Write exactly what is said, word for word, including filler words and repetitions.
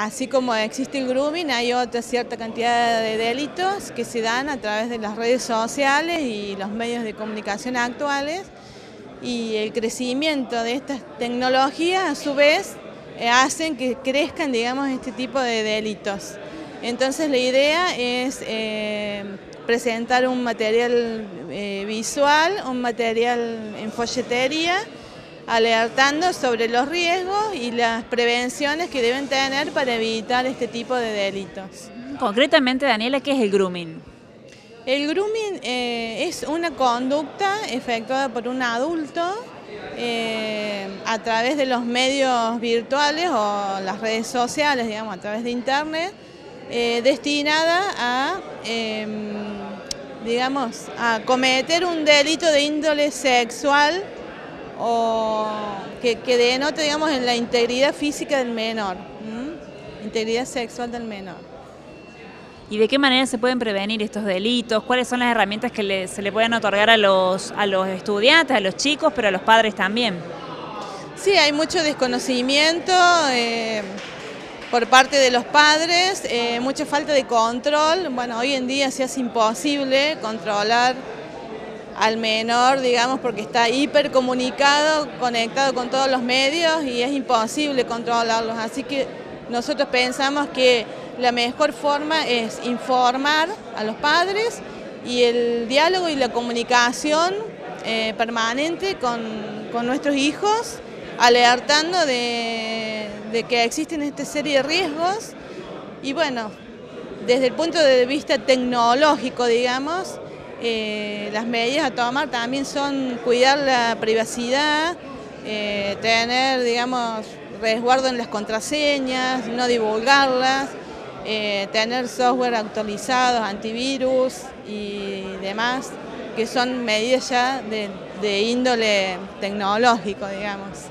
Así como existe el grooming, hay otra cierta cantidad de delitos que se dan a través de las redes sociales y los medios de comunicación actuales, y el crecimiento de estas tecnologías a su vez hacen que crezcan, digamos, este tipo de delitos. Entonces la idea es eh, presentar un material eh, visual, un material en folletería, alertando sobre los riesgos y las prevenciones que deben tener para evitar este tipo de delitos. Concretamente, Daniela, ¿qué es el grooming? El grooming eh, es una conducta efectuada por un adulto eh, a través de los medios virtuales o las redes sociales, digamos, a través de internet, eh, destinada a, eh, digamos, a cometer un delito de índole sexual o que, que denota, digamos, en la integridad física del menor, ¿Mm? integridad sexual del menor. ¿Y de qué manera se pueden prevenir estos delitos? ¿Cuáles son las herramientas que le, se le pueden otorgar a los, a los estudiantes, a los chicos, pero a los padres también? Sí, hay mucho desconocimiento eh, por parte de los padres, eh, mucha falta de control. Bueno, hoy en día se hace imposible controlar al menor, digamos, porque está hipercomunicado, conectado con todos los medios y es imposible controlarlos. Así que nosotros pensamos que la mejor forma es informar a los padres y el diálogo y la comunicación eh, permanente con, con nuestros hijos, alertando de, de que existen esta serie de riesgos. Y bueno, desde el punto de vista tecnológico, digamos, Eh, las medidas a tomar también son cuidar la privacidad, eh, tener, digamos, resguardo en las contraseñas, no divulgarlas, eh, tener software actualizados, antivirus y demás, que son medidas ya de, de índole tecnológico, digamos.